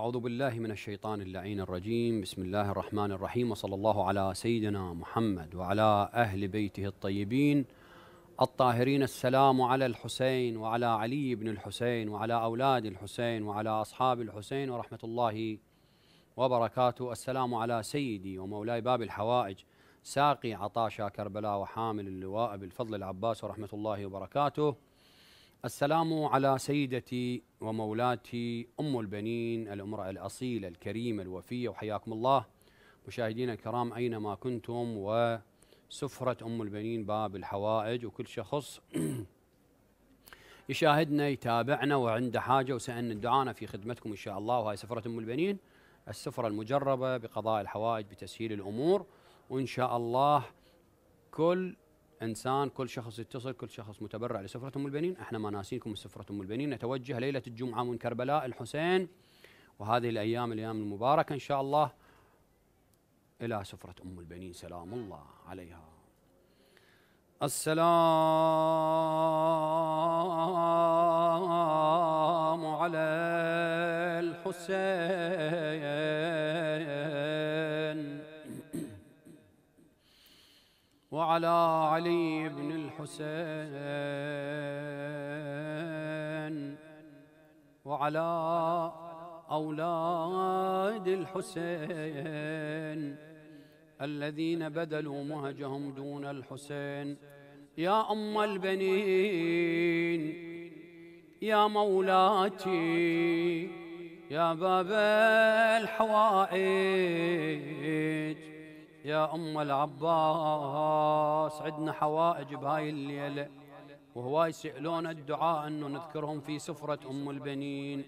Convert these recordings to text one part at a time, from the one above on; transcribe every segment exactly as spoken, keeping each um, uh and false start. أعوذ بالله من الشيطان اللعين الرجيم. بسم الله الرحمن الرحيم، وصلى الله على سيدنا محمد وعلى أهل بيته الطيبين الطاهرين. السلام على الحسين وعلى علي بن الحسين وعلى أولاد الحسين وعلى أصحاب الحسين ورحمة الله وبركاته. السلام على سيدي ومولاي باب الحوائج ساقي عطاشا كربلاء وحامل اللواء بالفضل العباس ورحمة الله وبركاته. السلام على سيدتي ومولاتي أم البنين، الأمرأة الأصيلة الكريمة الوفية، وحياكم الله مشاهدينا الكرام أينما كنتم، وسفرة أم البنين باب الحوائج، وكل شخص يشاهدنا يتابعنا وعنده حاجة وسألنا دعانا في خدمتكم إن شاء الله. وهي سفرة أم البنين، السفرة المجربة بقضاء الحوائج بتسهيل الأمور، وإن شاء الله كل إنسان كل شخص يتصل، كل شخص متبرع لسفرة أم البنين، احنا ما ناسينكم سفرة أم البنين. نتوجه ليلة الجمعة من كربلاء الحسين وهذه الأيام الأيام المباركة إن شاء الله إلى سفرة أم البنين سلام الله عليها. السلام على الحسين وعلى علي بن الحسين وعلى أولاد الحسين الذين بذلوا مهجهم دون الحسين. يا أم البنين، يا مولاتي، يا باب الحوائج، يا أم العباس، عندنا حوائج بهاي الليلة وهواي سئلون الدعاء أنه نذكرهم في سفرة أم البنين.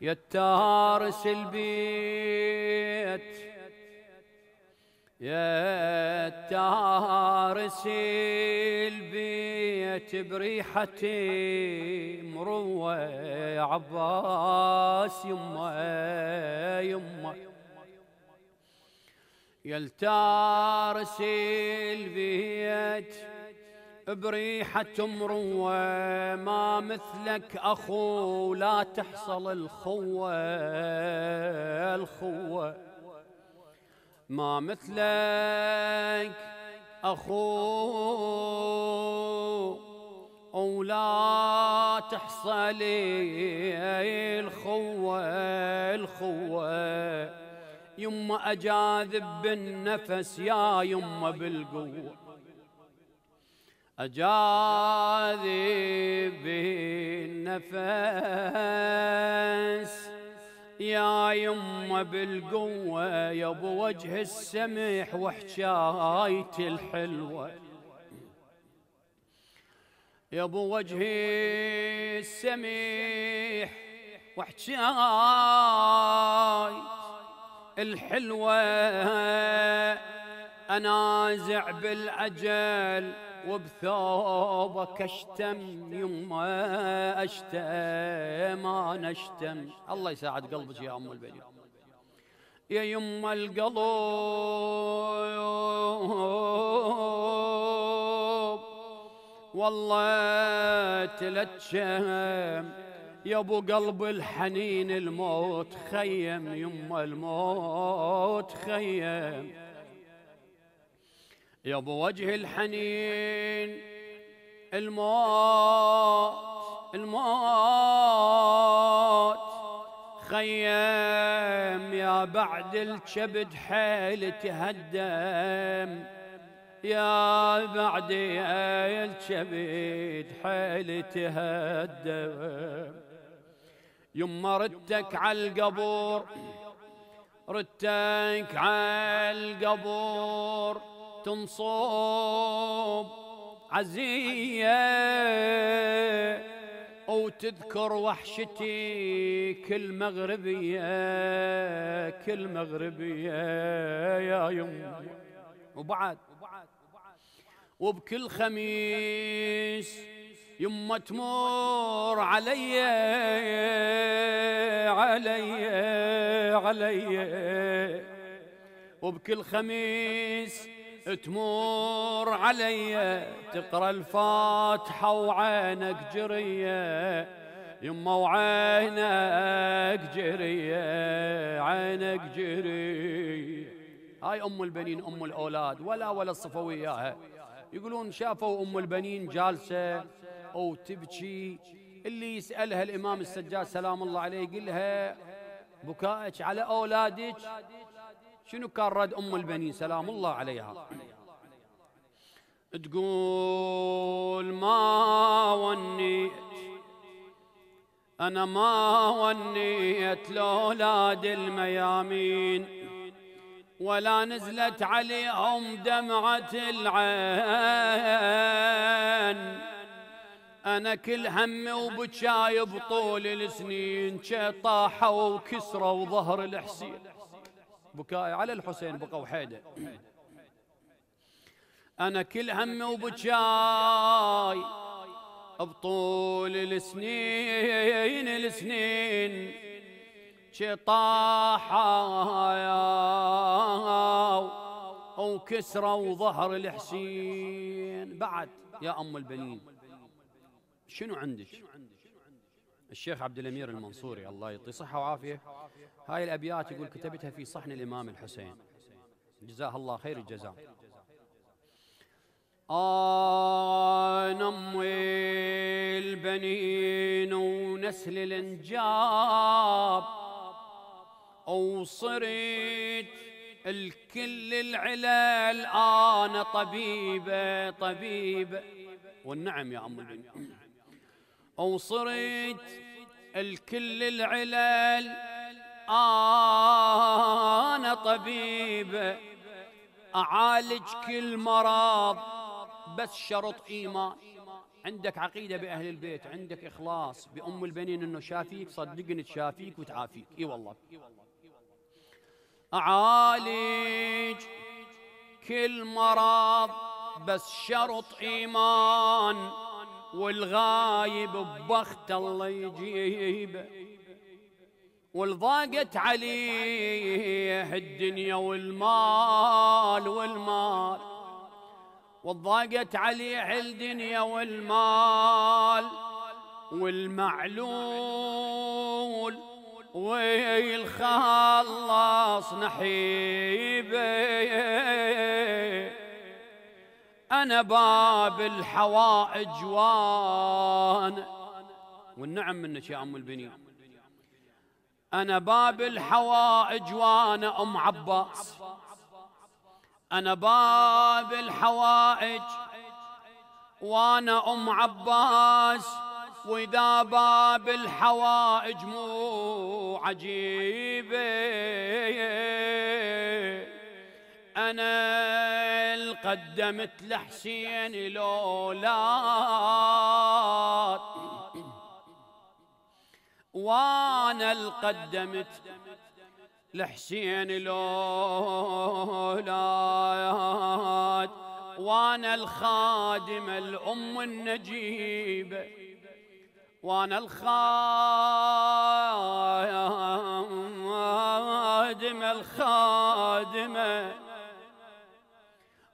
يا التارس البيت، يا التارس البيت، بريحتي مروة يا عباس يما يما. يلتارس البيت بريحة مروة، ما مثلك أخو لا تحصل الخوة الخوة، ما مثلك أخو ولا تحصل الخوة الخوة. يما أجاذب بالنفس يا يما بالقوة، أجاذب بالنفس يا يما بالقوة، يا بوجه السمح وحكايتي الحلوة، يا بوجه السمح وحكايتي الحلوة. أنازع بالأجل وبثوبك أشتم يما أشتم أنا أشتم. الله يساعد قلبك يا أم البنين، يا يما القلوب والله تلتشم، يا ابو قلب الحنين الموت خيم يما الموت خيم، يا ابو وجه الحنين الموت الموت خيم، يا بعد الكبد حيل تهدم، يا بعد الكبد حيل تهدم. يما ردتك عالقبور، ردتك عالقبور تنصوب عزية، وتذكر وحشتي كل مغربية كل مغربية يا يما. وبعد وبكل خميس يما تمر علي علي علي، وبكل خميس تمر علي تقرا الفاتحة وعينك جرية، يما وعينك جري، عينك جري. هاي أم البنين أم الأولاد، ولا ولا الصفوي إياها. يقولون شافوا أم البنين جالسة أو تبكي، اللي يسألها الإمام السجاد سلام الله عليه يقول لها بكائك على أولادك. شنو كان رد أم البنين سلام الله عليها؟ تقول ما ونيت، أنا ما ونيت لأولاد الميامين، ولا نزلت عليهم دمعة العين. أنا كل همي وبكاي بطول السنين، طاحوا وكسروا ظهر الحسين، بكاي على الحسين بقوا حيدة. أنا كل همي وبكاي بطول السنين السنين طاحوا وكسروا ظهر الحسين. بعد يا أم البنين شنو عندك؟ الشيخ عبد الأمير المنصوري الله يعطيه صحة وعافية هاي الأبيات يقول كتبتها في صحن الإمام الحسين جزاه الله خير الجزاء. أنا أم البنين ونسل الإنجاب، وصرت الكل العلل، أنا طبيبة طبيبة والنعم يا أم البنين، وصرت الكل العلل، أنا طبيبة أعالج كل مرض، بس شرط إيمان. عندك عقيدة بأهل البيت، عندك إخلاص بأم البنين إنه شافيك، صدقني تشافيك وتعافيك. إي والله أعالج كل مرض بس شرط إيمان، والغايب ببخت الله يجيبه، والضاقت عليه الدنيا والمال والمال وضاقت عليه الدنيا والمال، والمعلول ويخلص نحيبه. أنا باب الحوائج وانا والنعم منك يا أم البنين، أنا باب الحوائج وانا أم عباس، أنا باب الحوائج وأنا أم عباس، وإذا باب الحوائج مو عجيبة. أنا قدمت لحسين الأولاد، وأنا قدمت لحسين الأولاد، وأنا الخادمة الأم النجيبة، وأنا الخادمة الخادمة،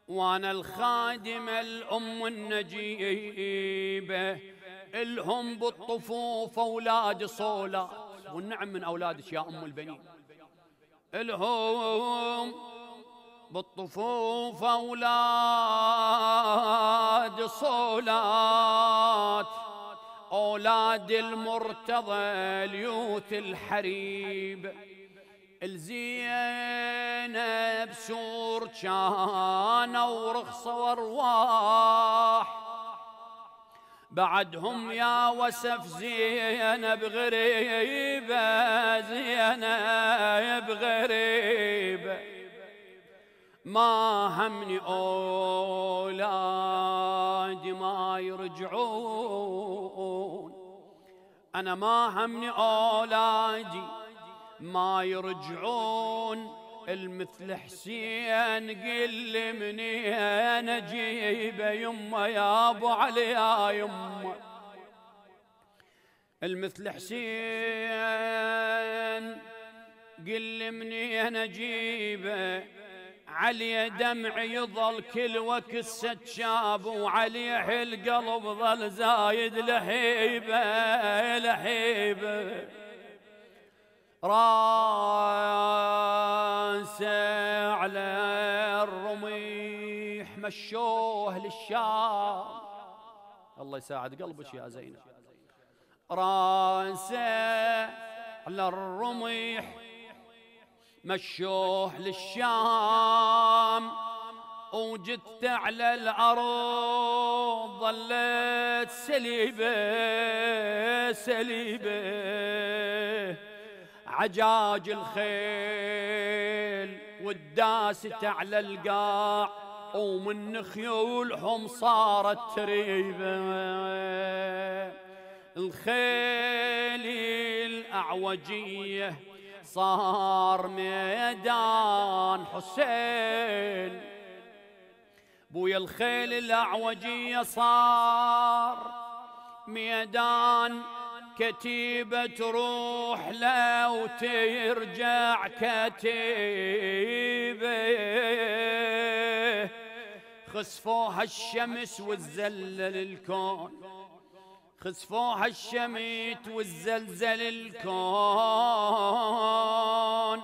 وأنا الخادمة الأم النجيبة، الهم بالطفوف أولاد صولات والنعم من أولادك يا أم البنين، الهم بالطفوف أولاد صولات، أولاد المرتضى ليوت الحريب، الزينب سور كانوا رخصة وارواح، بعدهم يا وسف زينب غريبة، زينب غريبة ما همني أولادي ما يرجعون، أنا ما همني أولادي ما يرجعون، المثل حسين قل مني أنا جيبه يمه يا أبو علي يا يمه، المثل حسين قل مني أنا جيبه عليه دمع يظل كل وقت سجاب، وعليه القلب ظل زايد لهيبه لهيبه. راسه على الرميح مشوه للشام، الله يساعد قلبك يا زينب. راسه على الرميح مشوه للشام، وجدت على الأرض ظلت سليبة سليبة. عجاج الخيل والداسة على القاع، ومن خيولهم صارت تريبة. الخيل الأعوجية صار ميدان حسين، بويا الخيل الأعوجية صار ميدان، كتيبة تروح له وترجع كتيبة. خسفوها الشمس والزلل الكون، خسفوها الشميت والزلزل الكون.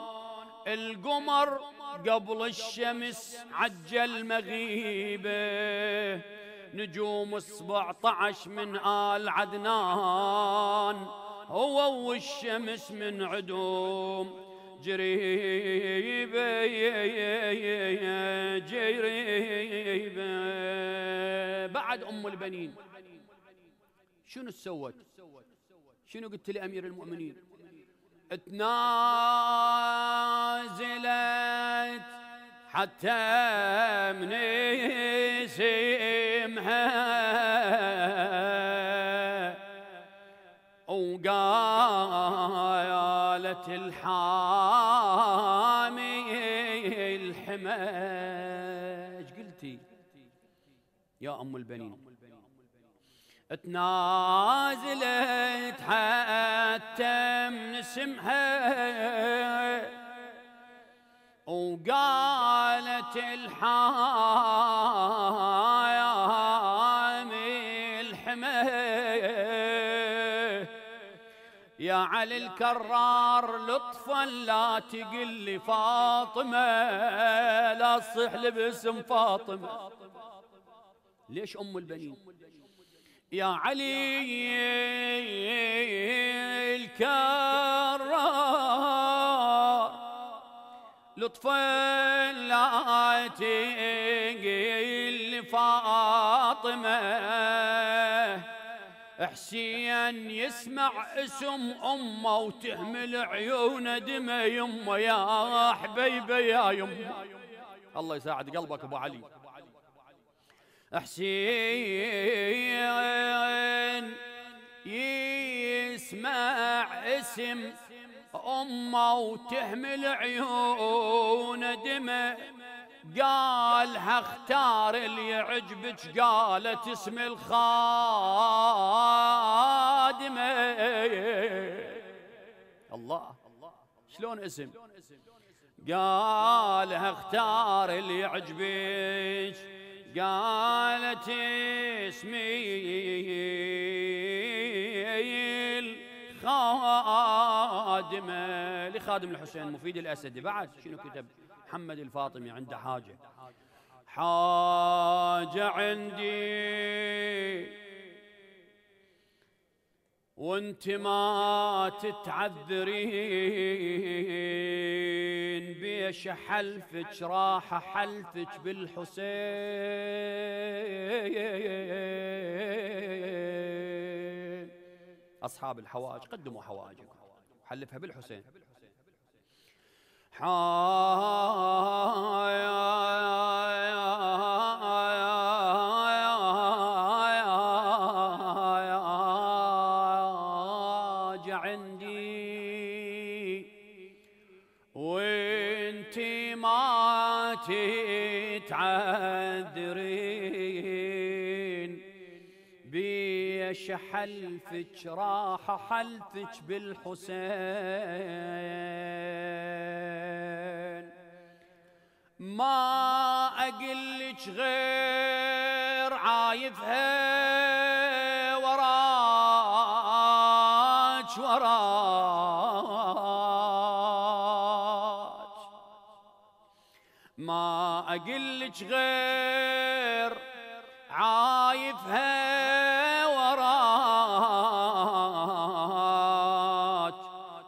القمر قبل الشمس عجل مغيبه، نجوم سبعطعش من آل عدنان، هو والشمس من عدوم جريبه جريبه. بعد أم البنين شنو سوت؟ شنو قلت لأمير المؤمنين؟ اتنازلت حتى من اسمها، وقالت الحامي الحمى. ايش قلتي يا أم البنين؟ اتنازلت حتى من اسمها، وقالت الحامي الحمى. يا علي الكرار لطفا لا تقل لي فاطمة، لا تصح لباسم فاطمة. ليش أم البنين؟ يا علي الكرار لطفاً لا تقل فاطمة، حسين يسمع اسم أمه وتهمل عيونه دمه يمه. يا حبيبه يا يمه، الله يساعد قلبك أبو علي. حسين يسمع اسم أمه وتهمل عيون دمه، قال هختار اللي يعجبك، قالت اسم الخادمة. الله شلون اسم؟ قال هختار اللي يعجبك، قالت اسمي الخادمة. لخادم الحسين مفيد الأسدي بعد شنو كتب؟ محمد الفاطمي عنده حاجة، حاجة عندي وانت ما تتعذرين، بيش حلفك راح حلفك بالحسين. أصحاب الحوائج قدموا حوائجكم حلفها بالحسين. بيش حلفك راح حلفك بالحسين، ما أقلش غير عايفها وراك وراك ما أقلش غير عايفها وراك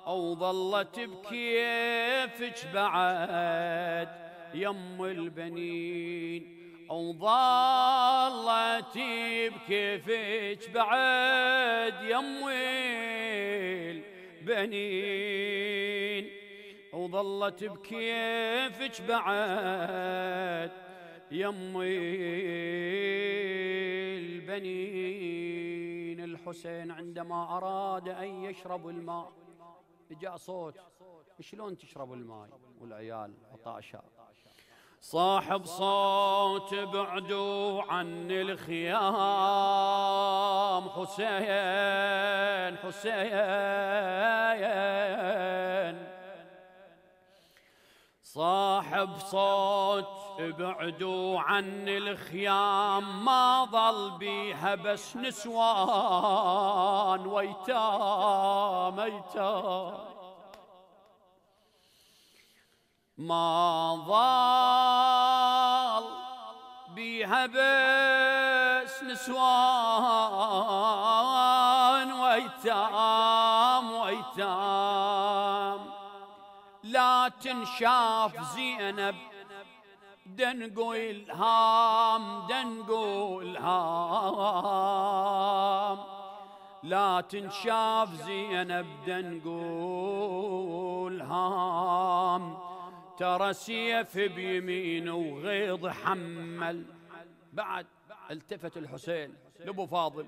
أو ظلت بكيفك بعد يم البنين أو ظلت بكيفك بعد يم البنين أو ظلت بكيفك بعد يم البنين. الحسين عندما أراد أن يشرب الماء جاء صوت شلون تشرب الماء والعيال عطاشا. صاحب صوت بعدوا عن الخيام حسين حسين صاحب صوت بعدوا عن الخيام ما ظل بيها بس نسوان ويتام ايتام ما ظل بيها بس نسوان ويتام ويتام لا تنشاف زينب دنقو الهام دنقو الهام لا تنشاف زينب دنقو الهام ترى سيف بيمين وغيظ حمل. بعد التفت الحسين لابو فاضل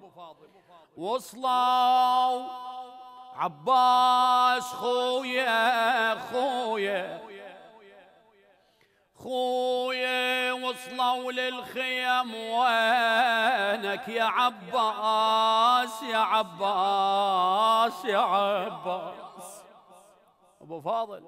وصلوا عباس خويا خويا خويا وصلوا للخيم وينك يا عباس يا عباس يا عباس ابو فاضل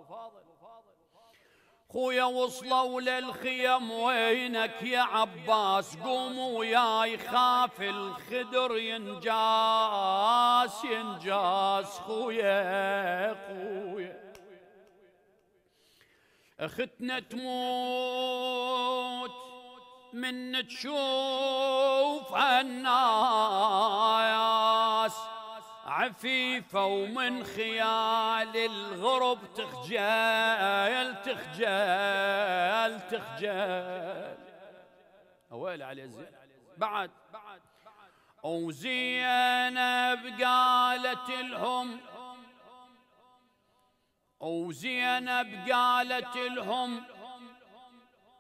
خويا وصلوا للخيم وينك يا عباس قوموا وياي خاف الخدر ينجاس ينجاس خويا خويا اختنا تموت من تشوف الناس عفيفة ومن خيال الغرب تخجل تخجل تخجل ويلي على زينب. بعد أو زينب قالت لهم أو زينب قالت لهم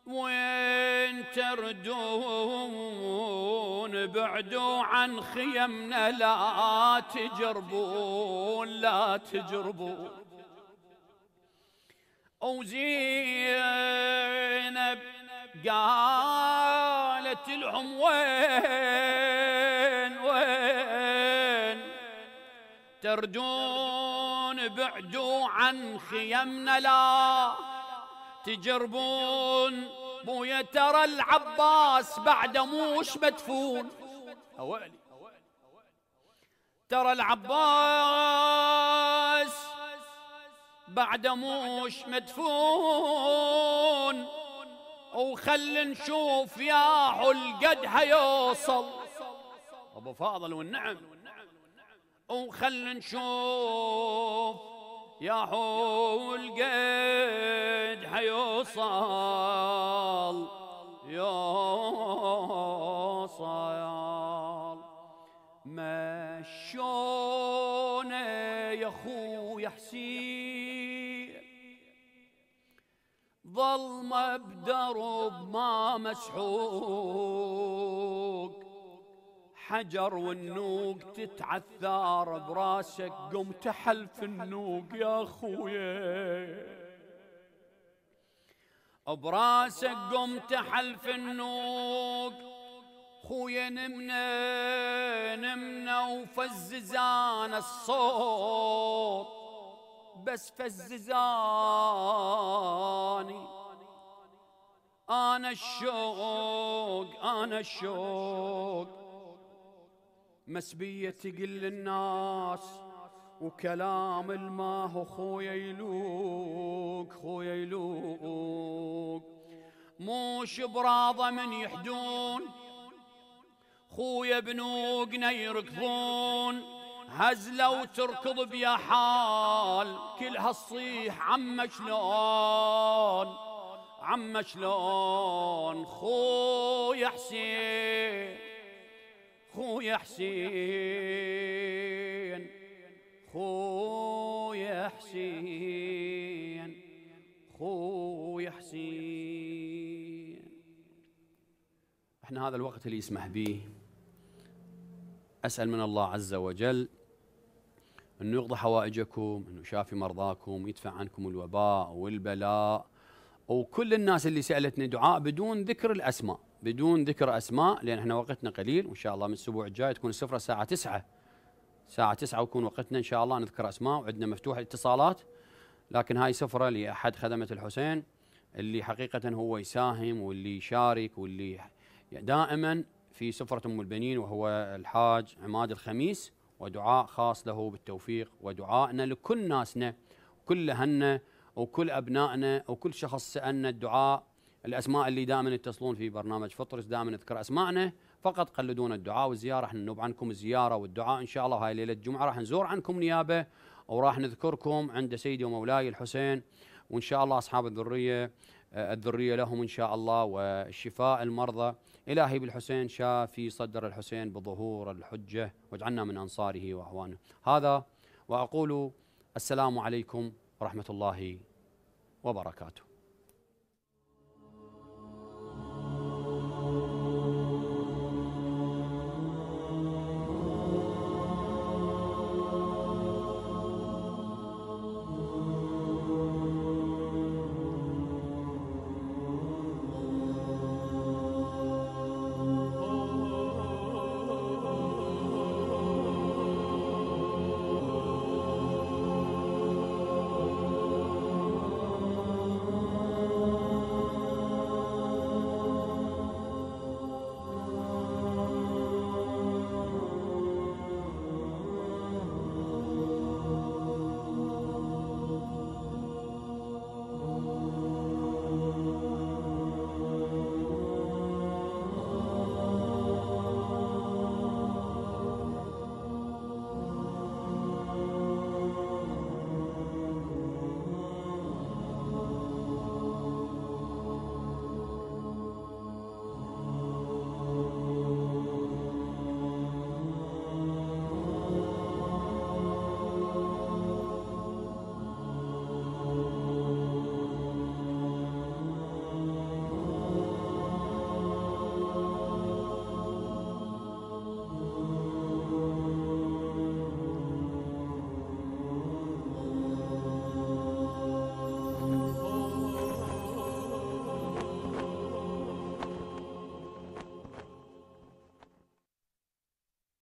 وين تردون بعدوا عن خيمنا لا تجربون لا تجربون. أو زينب قالت لهم وين وين تردون بعدوا عن خيمنا لا تجربون بويا ترى العباس بعد موش مدفون أوالي ترى العباس بعد موش مدفون وخل نشوف يا حلقد هيوصل أبو فاضل والنعم وخل نشوف يا حلقد حيوصل يوصل مشونا يا خويا حسين ظلمة بدرب ما مسحوق حجر والنوق تتعثر براسك قم تحلف النوق يا خويا براسك قم تحلف النوق خويا نمنا نمنا وفززان الصوت بس فززاني أنا الشوق أنا الشوق مسبية تقل الناس وكلام الماه خويا يلوق خويا يلوق موش براضة من يحدون خويا بنوقنا يركضون هزلة وتركض بيا حال كلها الصيح عم شلون عم شلون خويا حسين خويا حسين خويا حسين خويا حسين. احنا هذا الوقت اللي يسمح به اسال من الله عز وجل انه يقضي حوائجكم، انه يشافي مرضاكم، يدفع عنكم الوباء والبلاء. وكل الناس اللي سألتني دعاء بدون ذكر الأسماء، بدون ذكر أسماء، لأن احنا وقتنا قليل، وإن شاء الله من الأسبوع الجاي تكون السفرة الساعة تسعة، الساعة تسعة ويكون وقتنا إن شاء الله نذكر أسماء، وعندنا مفتوح الاتصالات. لكن هاي سفرة لأحد خدمة الحسين اللي حقيقة هو يساهم واللي يشارك واللي دائما في سفرة أم البنين، وهو الحاج عماد الخميس، ودعاء خاص له بالتوفيق، ودعائنا لكل ناسنا وكل أهلنا وكل أبنائنا وكل شخص سألنا الدعاء. الأسماء اللي دائما يتصلون في برنامج فطرس دائما نذكر أسماءنا، فقط قلدونا الدعاء والزيارة. راح ننوب عنكم الزيارة والدعاء إن شاء الله. هاي ليلة الجمعة راح نزور عنكم نيابة، وراح نذكركم عند سيدي ومولاي الحسين، وإن شاء الله أصحاب الذرية الذرية لهم إن شاء الله والشفاء المرضى. إلهي بالحسين شافي صدر الحسين بظهور الحجة، واجعلنا من أنصاره وأعوانه. هذا وأقول السلام عليكم ورحمة الله وبركاته.